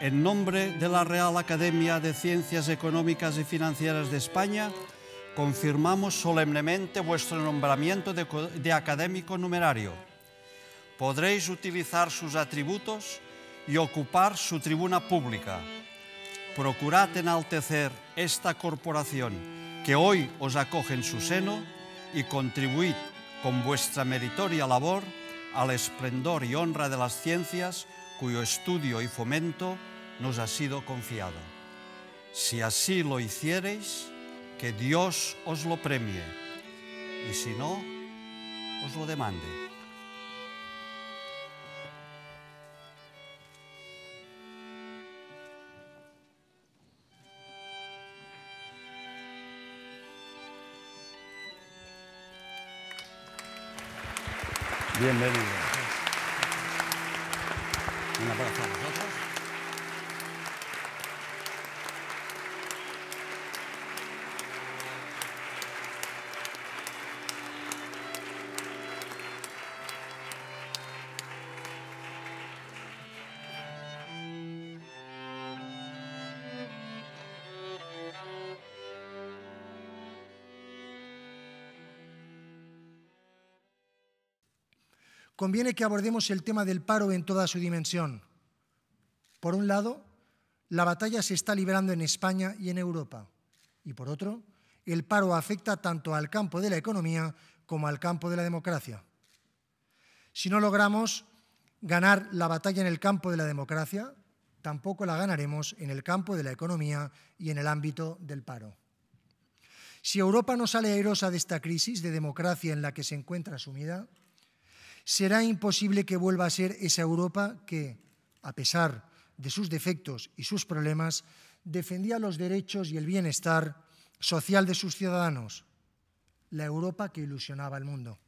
En nombre de la Real Academia de Ciencias Económicas y Financieras de España, confirmamos solemnemente vuestro nombramiento de académico numerario. Podréis utilizar sus atributos y ocupar su tribuna pública. Procurad enaltecer esta corporación que hoy os acoge en su seno y contribuid con vuestra meritoria labor al esplendor y honra de las ciencias cuyo estudio y fomento nos ha sido confiado. Si así lo hiciereis, que Dios os lo premie, y si no, os lo demande. Bienvenido. Un abrazo a vosotros. Conviene que abordemos el tema del paro en toda su dimensión. Por un lado, la batalla se está librando en España y en Europa. Y por otro, el paro afecta tanto al campo de la economía como al campo de la democracia. Si no logramos ganar la batalla en el campo de la democracia, tampoco la ganaremos en el campo de la economía y en el ámbito del paro. Si Europa no sale airosa de esta crisis de democracia en la que se encuentra sumida, será imposible que vuelva a ser esa Europa que, a pesar de sus defectos y sus problemas, defendía los derechos y el bienestar social de sus ciudadanos, la Europa que ilusionaba al mundo.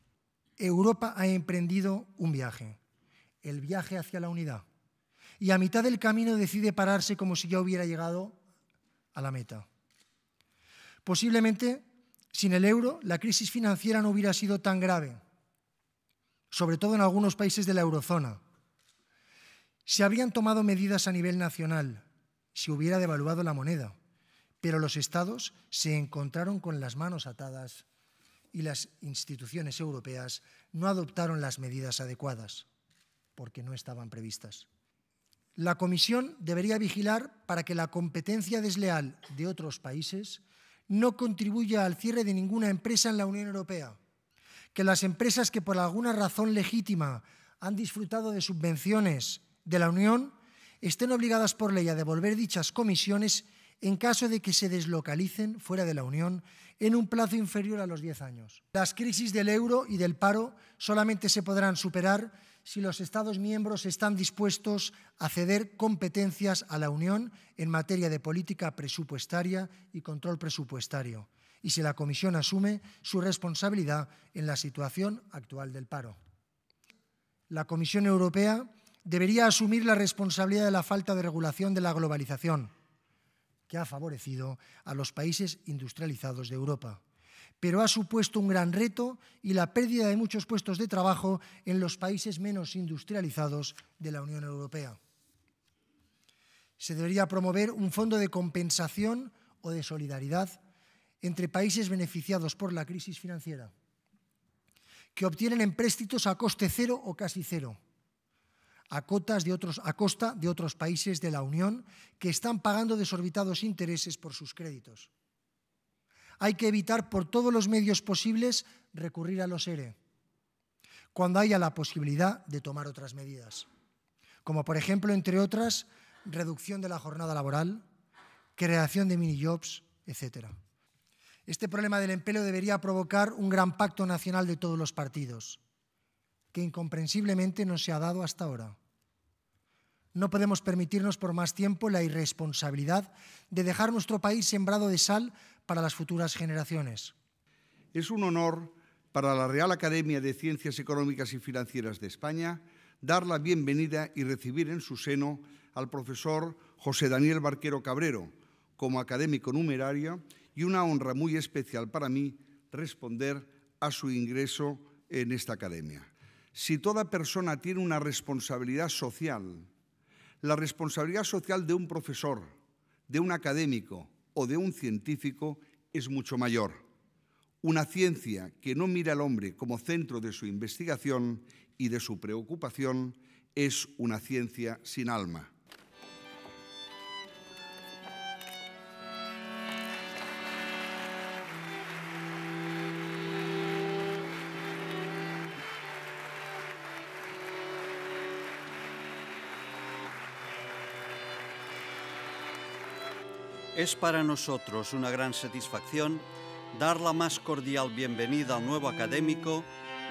Europa ha emprendido un viaje, el viaje hacia la unidad, y a mitad del camino decide pararse como si ya hubiera llegado a la meta. Posiblemente, sin el euro, la crisis financiera no hubiera sido tan grave, sobre todo en algunos países de la eurozona. Se habrían tomado medidas a nivel nacional, se hubiera devaluado la moneda, pero los estados se encontraron con las manos atadas y las instituciones europeas no adoptaron las medidas adecuadas, porque no estaban previstas. La Comisión debería vigilar para que la competencia desleal de otros países no contribuya al cierre de ninguna empresa en la Unión Europea, que las empresas que por alguna razón legítima han disfrutado de subvenciones de la Unión estén obligadas por ley a devolver dichas comisiones en caso de que se deslocalicen fuera de la Unión en un plazo inferior a los 10 años. Las crisis del euro y del paro solamente se podrán superar si los Estados miembros están dispuestos a ceder competencias a la Unión en materia de política presupuestaria y control presupuestario, y si la Comisión asume su responsabilidad en la situación actual del paro. La Comisión Europea debería asumir la responsabilidad de la falta de regulación de la globalización, que ha favorecido a los países industrializados de Europa, pero ha supuesto un gran reto y la pérdida de muchos puestos de trabajo en los países menos industrializados de la Unión Europea. Se debería promover un fondo de compensación o de solidaridad entre países beneficiados por la crisis financiera, que obtienen empréstitos a coste cero o casi cero, a costa de otros países de la Unión que están pagando desorbitados intereses por sus créditos. Hay que evitar por todos los medios posibles recurrir a los ERE, cuando haya la posibilidad de tomar otras medidas, como por ejemplo, entre otras, reducción de la jornada laboral, creación de minijobs, etc. Este problema del empleo debería provocar un gran pacto nacional de todos los partidos, que incomprensiblemente no se ha dado hasta ahora. No podemos permitirnos por más tiempo la irresponsabilidad de dejar nuestro país sembrado de sal para las futuras generaciones. Es un honor para la Real Academia de Ciencias Económicas y Financieras de España dar la bienvenida y recibir en su seno al profesor José Daniel Barquero Cabrero como académico numerario, y una honra muy especial para mí responder a su ingreso en esta academia. Si toda persona tiene una responsabilidad social La responsabilidad social de un profesor, de un académico o de un científico es mucho mayor. Una ciencia que no mira al hombre como centro de su investigación y de su preocupación es una ciencia sin alma. Es para nosotros una gran satisfacción dar la más cordial bienvenida al nuevo académico,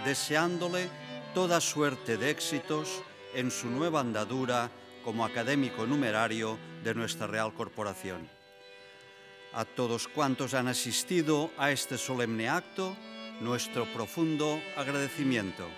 deseándole toda suerte de éxitos en su nueva andadura como académico numerario de nuestra Real Corporación. A todos cuantos han asistido a este solemne acto, nuestro profundo agradecimiento.